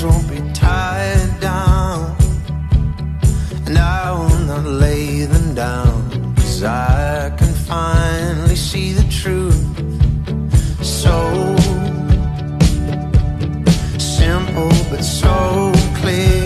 hands won't be tied down, and I will not lay them down, 'cause I can finally see the truth. So simple but so clear.